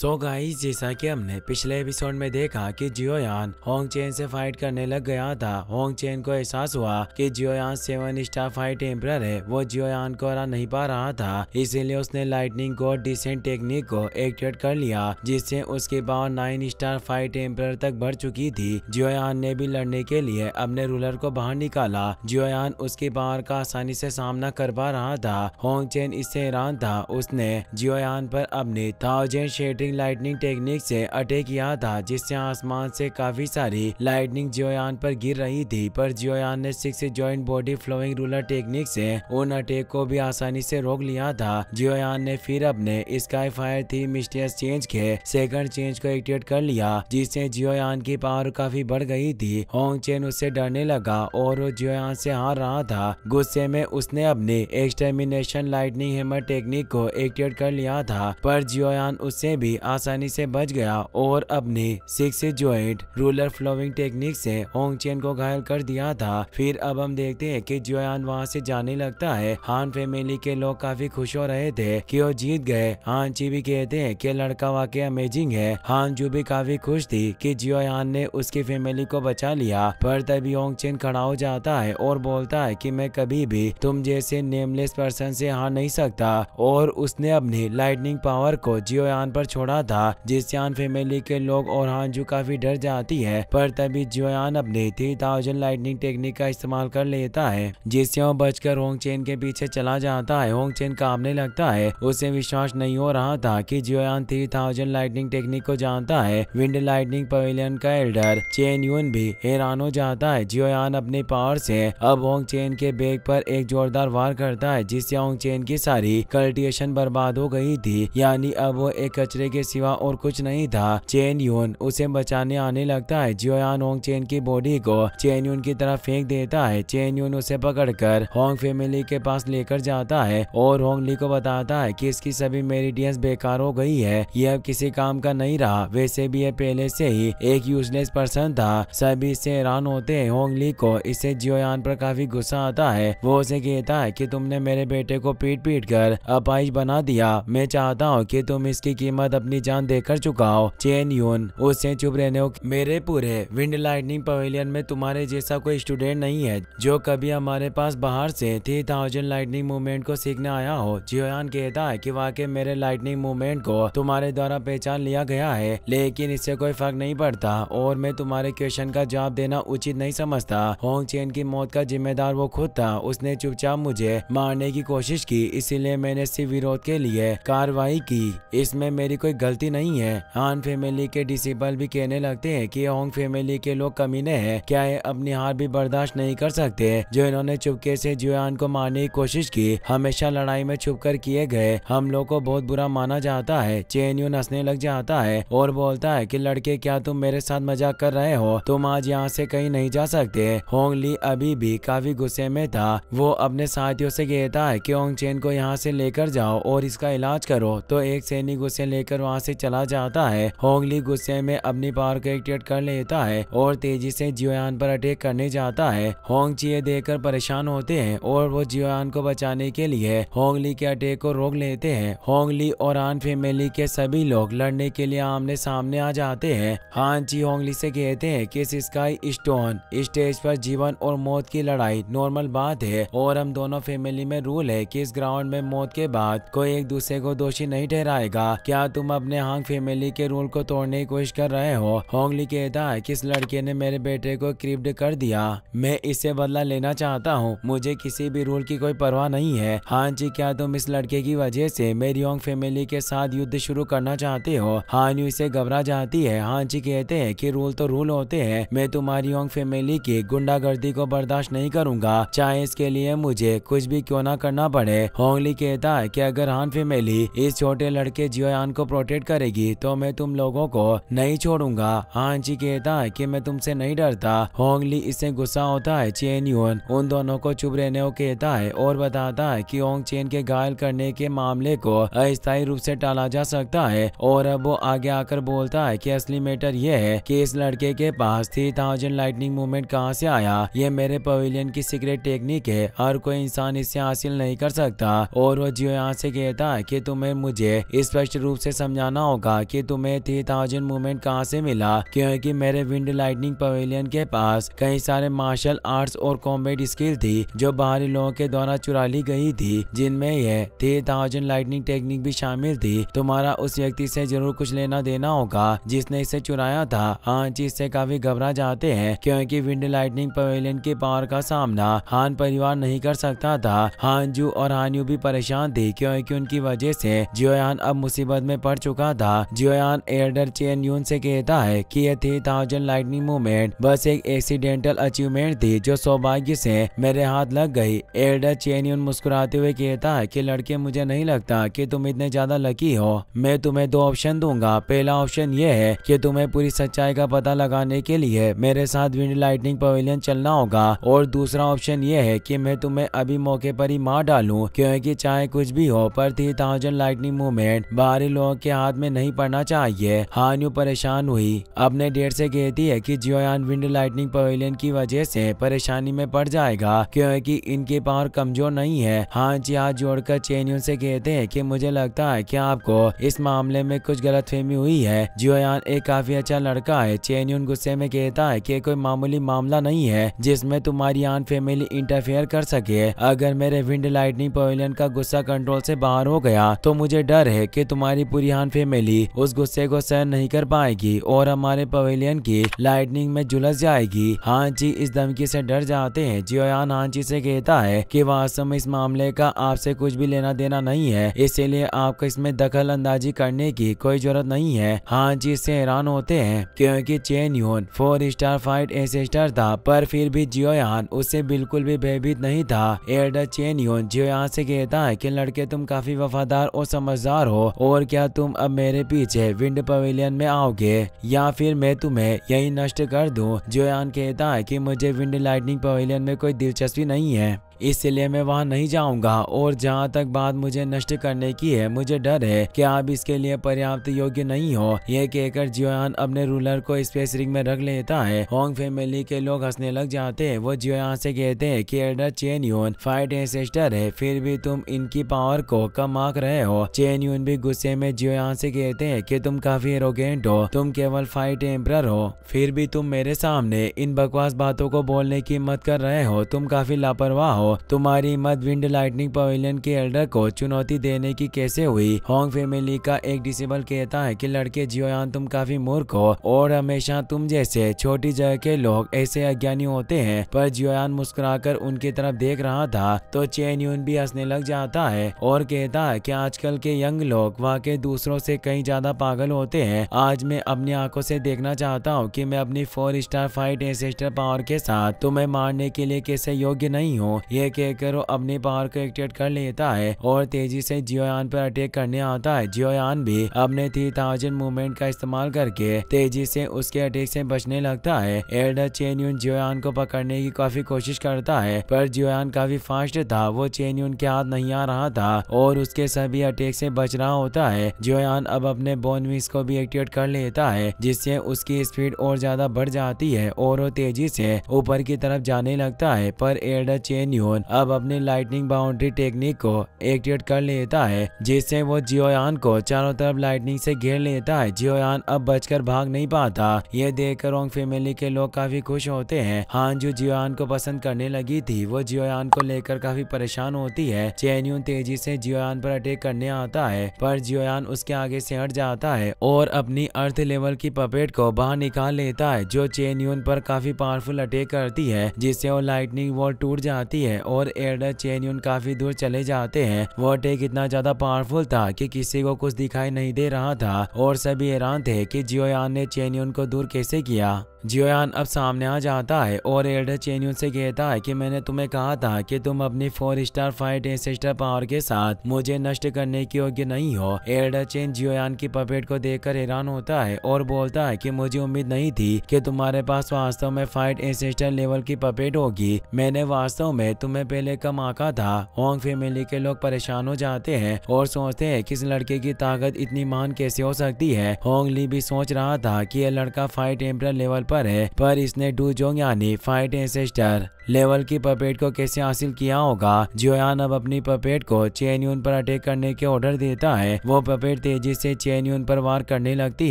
So guys, जैसा कि हमने पिछले एपिसोड में देखा कि जियोयान होंग चेन से फाइट करने लग गया था। होंग चेन को एहसास हुआ कि जियोयान 7 स्टार फाइट एम्परर है, वो जियोयान को हरा नहीं पा रहा था, इसीलिए उसने लाइटनिंग गॉड डिसेंट टेक्निक को एक्टिवेट कर लिया, जिससे उसकी पावर 9 स्टार फाइट एम्परर तक बढ़ चुकी थी। जियोयान ने भी लड़ने के लिए अपने रूलर को बाहर निकाला। जियोयान उसकी पावर का आसानी से सामना कर पा रहा था। होंग चेन इससे हैरान था। उसने जियोयान पर अपने 1000 शेड लाइटनिंग टेक्निक से अटैक किया था, जिससे आसमान से काफी सारी लाइटनिंग जियोयान पर गिर रही थी, पर जियोयान ने 6 joint body flowing ruler technique से उन अटैक को भी आसानी से रोक लिया था। जियोयान ने फिर अपने sky fire theme mysterious change के सेकंड चेंज को एक्टिवेट कर लिया, जिससे जियोयान की पावर काफी बढ़ गई थी। होंग चेन उससे डरने लगा और वो जियोयान से हार रहा था। गुस्से में उसने अपने एक्सटर्मिनेशन लाइटनिंग हैमर टेक्निक को एक्टिवेट कर लिया था, पर जियोयान उससे आसानी से बच गया और अपने 6 जॉइंट रूलर फ्लोइंग टेक्निक से होंग चेन को घायल कर दिया था। फिर अब हम देखते हैं कि जियोयान वहां से जाने लगता है। हान फैमिली के लोग काफी खुश हो रहे थे कि वो जीत गए। हान जी भी कहते हैं कि लड़का वाकई अमेजिंग है। हान जू भी काफी खुश थी कि जियोयान ने उसकी फैमिली को बचा लिया, पर तभी होंग चेन खड़ा हो जाता है और बोलता है कि मैं कभी भी तुम जैसे नेमलेस पर्सन से हार नहीं सकता, और उसने अपनी लाइटनिंग पावर को जियोयान पर छोड़ा था, जिससे हान फैमिली के लोग और हान जू काफी डर जाती है। पर तभी जियोयान अपने 3000 लाइटनिंग टेक्निक का इस्तेमाल कर लेता है, जिससे वो बचकर होंग चेन के पीछे चला जाता है। होंग चेन कांपने लगता है, उसे विश्वास नहीं हो रहा था कि जियोयान 3000 लाइटनिंग टेक्निक को जानता है। विंड लाइटनिंग पवेलियन का एल्डर चेन यून भी हैरान हो जाता है। जियोयान अपने पावर से अब होंग चेन के बैग पर एक जोरदार वार करता है, जिससे होंग चेन की सारी कल्टीवेशन बर्बाद हो गई थी, यानी अब वो एक के सिवा और कुछ नहीं था। चेन यून उसे बचाने आने लगता है। जियोयान होंग चेन की बॉडी को चेन यून की तरफ फेंक देता है। चेन यून उसे पकड़कर होंग फैमिली के पास लेकर जाता है और होंग ली को बताता है कि इसकी सभी मेरिडियंस बेकार हो गई है, यह अब किसी काम का नहीं रहा, वैसे भी यह पहले से ही एक यूजलेस पर्सन था। सभी इससे हैरान होते हैं। होंग ली को इससे जियोयान पर काफी गुस्सा आता है। वो उसे कहता है कि तुमने मेरे बेटे को पीट पीट कर अपाहिज बना दिया, मैं चाहता हूँ कि तुम इसकी कीमत अपनी जान देकर चुकाओ। चेन यून उससे चुप रहने हो, मेरे पूरे विंड लाइटनिंग पवेलियन में तुम्हारे जैसा कोई स्टूडेंट नहीं है जो कभी हमारे पास बाहर से 3000 लाइटनिंग मूवमेंट को सीखने आया हो। जियोयान कहता है कि वाकई मेरे लाइटनिंग मूवमेंट को तुम्हारे द्वारा पहचान लिया गया है, लेकिन इससे कोई फर्क नहीं पड़ता और मैं तुम्हारे क्वेश्चन का जवाब देना उचित नहीं समझता। होंग चेन की मौत का जिम्मेदार वो खुद था, उसने चुपचाप मुझे मारने की कोशिश की, इसीलिए मैंने सिर्फ विरोध के लिए कार्रवाई की, इसमें मेरी कोई गलती नहीं है। हान फैमिली के डिसिपल भी कहने लगते हैं कि होंग फैमिली के लोग कमीने हैं, क्या ये अपनी हार भी बर्दाश्त नहीं कर सकते, जो इन्होंने चुपके से जियोयान को मारने की कोशिश की, हमेशा लड़ाई में छुपकर किए गए हम लोग को बहुत बुरा माना जाता है। चेन यून हंसने लग जाता है और बोलता है कि लड़के, क्या तुम मेरे साथ मजाक कर रहे हो, तुम आज यहाँ से कहीं नहीं जा सकते। होंग ली अभी भी काफी गुस्से में था। वो अपने साथियों से कहता है कि होंग चेन को यहाँ से लेकर जाओ और इसका इलाज करो, तो एक सैनिक गुस्से लेकर वहाँ से चला जाता है। होंग ली गुस्से में अपनी पावर को एक्टिवेट कर लेता है और तेजी से जियोयान पर अटैक करने जाता है। होंग ची देखकर परेशान होते हैं और वो जियोयान को बचाने के लिए होंग ली के अटैक को रोक लेते हैं। होंग ली और हान फैमिली के सभी लोग लड़ने के लिए आमने सामने आ जाते हैं। हान ची होंग ली से कहते हैं कि स्काई स्टोन स्टेज पर जीवन और मौत की लड़ाई नॉर्मल बात है और हम दोनों फैमिली में रूल है कि इस ग्राउंड में मौत के बाद कोई एक दूसरे को दोषी नहीं ठहराएगा, क्या तुम अपने हांग फैमिली के रूल को तोड़ने की कोशिश कर रहे हो। होंग ली कहता है कि इस लड़के ने मेरे बेटे को क्रिप्ट कर दिया, मैं इससे बदला लेना चाहता हूँ, मुझे किसी भी रूल की कोई परवाह नहीं है। हान जी, क्या तुम इस लड़के की वजह से मेरी होंग फैमिली के साथ युद्ध शुरू करना चाहते हो। हान यू इससे घबरा जाती है। हान जी कहते हैं कि रूल तो रूल होते हैं, मैं तुम्हारी होंग फैमिली की गुंडागर्दी को बर्दाश्त नहीं करूंगा, चाहे इसके लिए मुझे कुछ भी क्यों ना करना पड़े। होंग ली कहता है कि अगर हान फैमिली इस छोटे लड़के जियोयान को प्रोटेक्ट करेगी तो मैं तुम लोगों को नहीं छोड़ूंगा। हान जी कहता है कि मैं तुमसे नहीं डरता। होंग ली इससे गुस्सा होता है। चेन यून उन दोनों को चुप रहने को कहता है और बताता है कि होंग चेन के घायल करने के मामले को अस्थायी रूप से टाला जा सकता है, और अब वो आगे आकर बोलता है कि असली मैटर ये है कि इस लड़के के पास 3000 लाइटनिंग मूवमेंट कहाँ से आया, ये मेरे पवेलियन की सीक्रेट टेक्निक है, हर कोई इंसान इससे हासिल नहीं कर सकता। और वो जियोयान से कहता है कि तुम्हें मुझे स्पष्ट रूप से समझाना होगा कि तुम्हें 3000 मूवमेंट कहाँ से मिला, क्योंकि मेरे विंड लाइटनिंग पवेलियन के पास कई सारे मार्शल आर्ट्स और कॉम्बेट स्किल थी जो बाहरी लोगों के द्वारा चुरा ली गई थी, जिनमें यह 3000 लाइटनिंग टेक्निक भी शामिल थी। तुम्हारा उस व्यक्ति से जरूर कुछ लेना देना होगा जिसने इसे चुराया था। हां जी इससे काफी घबरा जाते हैं क्योंकि विंड लाइटनिंग पवेलियन के पावर का सामना हान परिवार नहीं कर सकता था। हान जू और हान यू भी परेशान थे क्योंकि उनकी वजह से जियोयान अब मुसीबत में पड़ चुका था। जियोयान एल्डर चेन यून से कहता है कि यह 3000 लाइटनिंग मूवमेंट बस एक एक्सीडेंटल अचीवमेंट थी जो सौभाग्य से मेरे हाथ लग गई। एल्डर चेन यून मुस्कुराते हुए कहता है कि लड़के मुझे नहीं लगता कि तुम इतने ज्यादा लकी हो। मैं तुम्हें दो ऑप्शन दूंगा। पहला ऑप्शन ये है कि तुम्हें पूरी सच्चाई का पता लगाने के लिए मेरे साथ विंड लाइटनिंग पवेलियन चलना होगा, और दूसरा ऑप्शन ये है कि मैं तुम्हें अभी मौके पर ही मार डालूं, क्योंकि चाहे कुछ भी हो पर 3000 लाइटनिंग मूवमेंट बाहरी लोगों के हाथ में नहीं पड़ना चाहिए। हान यू परेशान हुई अपने डेट से कहती है कि जियोयान विंड लाइटनिंग पवेलियन की वजह से परेशानी में पड़ जाएगा क्योंकि इनके पावर कमजोर नहीं है। हान जी हाथ जोड़कर चेन यून से कहते हैं कि मुझे लगता है कि आपको इस मामले में कुछ गलतफहमी हुई है। जियोयान एक काफी अच्छा लड़का है। चेन यून गुस्से में कहता है कि कोई मामूली मामला नहीं है जिसमें तुम्हारी हान फैमिली इंटरफेयर कर सके। अगर मेरे विंड लाइटनिंग पवेलियन का गुस्सा कंट्रोल से बाहर हो गया तो मुझे डर है कि तुम्हारी पूरी हान फैमिली उस गुस्से को सहन नहीं कर पाएगी और हमारे पवेलियन की लाइटनिंग में झुलस जाएगी। हान जी इस धमकी से डर जाते हैं। जियोयान हान जी से कहता है कि वास्तव में इस मामले का आपसे कुछ भी लेना देना नहीं है, इसीलिए आपको इसमें दखल अंदाजी करने की कोई जरूरत नहीं है। हान जी इससे हैरान होते हैं क्योंकि चेन यून 4 स्टार फाइट एस स्टार था, पर फिर भी जियोयान उससे बिल्कुल भी भयभीत नहीं था। एल्डर चेन यून जियोयान से कहता है कि लड़के तुम काफी वफादार और समझदार हो, और क्या तुम अब मेरे पीछे विंड पवेलियन में आओगे या फिर मैं तुम्हें यही नष्ट कर दूं। जियोयान कहता है कि मुझे विंड लाइटनिंग पवेलियन में कोई दिलचस्पी नहीं है, इसलिए मैं वहाँ नहीं जाऊंगा, और जहाँ तक बात मुझे नष्ट करने की है, मुझे डर है कि आप इसके लिए पर्याप्त योग्य नहीं हो। यह कहकर जियोयान अपने रूलर को स्पेस रिंग में रख लेता है। होंग फैमिली के लोग हंसने लग जाते हैं। वो जियोयान से कहते हैं कि elder Chen Yun fight ancestor है, फिर भी तुम इनकी पावर को कम आंक रहे हो। चेन यून भी गुस्से में जियोयान से कहते हैं कि तुम काफी एरोगेंट हो, तुम केवल फाइट एम्परर हो, फिर भी तुम मेरे सामने इन बकवास बातों को बोलने की हिम्मत कर रहे हो। तुम काफी लापरवाह हो। तुम्हारी मत विंड लाइटनिंग पवेलियन के एल्डर को चुनौती देने की कैसे हुई। होंग फैमिली का एक डिसेबल कहता है कि लड़के जियोयान तुम काफी मूर्ख हो और हमेशा तुम जैसे छोटी जगह के लोग ऐसे अज्ञानी होते हैं, पर जियोयान मुस्कुराकर उनकी तरफ देख रहा था। तो चेन यून भी हंसने लग जाता है और कहता है कि आजकल के यंग लोग वाकई दूसरों से कहीं ज्यादा पागल होते हैं। आज मैं अपनी आंखों से देखना चाहता हूँ कि मैं अपनी 4 स्टार फाइट एंसेस्टर पावर के साथ तुम्हें मारने के लिए कैसे योग्य नहीं हूँ। यह कहकर वो अपनी पावर को एक्टिवेट कर लेता है और तेजी से जियोयान पर अटैक करने आता है। जियोयान भी अपने 3000 मूवमेंट का इस्तेमाल करके तेजी से उसके अटैक से बचने लगता है। एल्डर चेन यून जियोयान को पकड़ने की काफी कोशिश करता है, पर जियोयान काफी फास्ट था, वो चेन यून के हाथ नहीं आ रहा था और उसके सभी अटैक से बच रहा होता है। जियोयान अब अपने बोन विंग्स को भी एक्टिवेट कर लेता है, जिससे उसकी स्पीड और ज्यादा बढ़ जाती है और वो तेजी से ऊपर की तरफ जाने लगता है। पर एल्डर चेन अब अपनी लाइटनिंग बाउंड्री टेक्निक को एक्टिवेट कर लेता है, जिससे वो जियोयान को चारों तरफ लाइटनिंग से घेर लेता है। जियोयान अब बचकर भाग नहीं पाता। यह देखकर होंग फैमिली के लोग काफी खुश होते हैं। हान जो जियोयान को पसंद करने लगी थी, वो जियोयान को लेकर काफी परेशान होती है। चेन यून तेजी से जियोयान पर अटैक करने आता है, पर जियोयान उसके आगे से हट जाता है और अपनी अर्थ लेवल की पपेट को बाहर निकाल लेता है, जो चेन यून पर काफी पावरफुल अटैक करती है, जिससे वो लाइटनिंग वॉल टूट जाती है और एल्डर चेन यून काफी दूर चले जाते हैं। वो अटैक इतना ज्यादा पावरफुल था कि किसी को कुछ दिखाई नहीं दे रहा था और सभी हैरान थे कि जियोयान ने चेन यून को दूर कैसे किया। जियोयान अब सामने आ जाता है और एल्डर चेन यून से कहता है कि मैंने तुम्हें कहा था कि तुम अपनी 4 स्टार फाइट एंसेस्टर पावर के साथ मुझे नष्ट करने की योग्य नहीं हो। एल्डर चेन जियोयान की पपेट को देखकर हैरान होता है और बोलता है कि मुझे उम्मीद नहीं थी कि तुम्हारे पास वास्तव में फाइट एंसेस्टर लेवल की पपेट होगी। मैंने वास्तव में तुम्हें पहले कमा का था। होंग फैमिली के लोग परेशान हो जाते हैं और सोचते हैं कि इस लड़के की ताकत इतनी महान कैसे हो सकती है। होंग ली भी सोच रहा था कि यह लड़का फाइट एम्परर लेवल पर है, पर इसने डूजोंग यानी फाइट एसेस्टर लेवल की पपेट को कैसे हासिल किया होगा। जियोयान अब अपनी पपेट को चेन यून पर अटैक करने के ऑर्डर देता है। वो पपेट तेजी से चेन यून पर वार करने लगती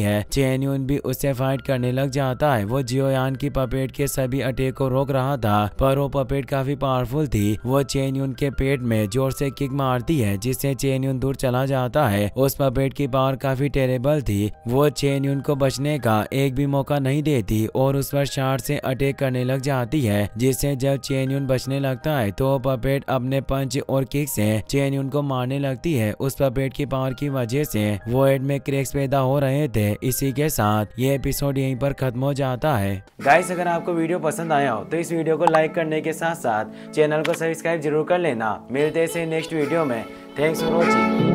है। चेन यून भी उससे फाइट करने लग जाता है। वो जियोयान की पपेट के सभी अटैक को रोक रहा था, पर वो पपेट काफी पावरफुल थी। वो चेन यून के पेट में जोर से किक मारती है, जिससे चेन यून दूर चला जाता है। उस पपेट की पावर काफी टेरेबल थी। वो चेन यून को बचने का एक भी मौका नहीं देती और उस पर शार्ट से अटैक करने लग जाती है, जिससे जब चेन यून बचने लगता है तो पपेट अपने पंच और किक से चेन यून को मारने लगती है। उस पपेट की पावर की वजह से वॉइड में क्रैक्स पैदा हो रहे थे। इसी के साथ ये एपिसोड यहीं पर खत्म हो जाता है। गाइस, अगर आपको वीडियो पसंद आया हो तो इस वीडियो को लाइक करने के साथ साथ चैनल को सब्सक्राइब जरूर कर लेना। मिलते हैं नेक्स्ट वीडियो में। Thanks for watching.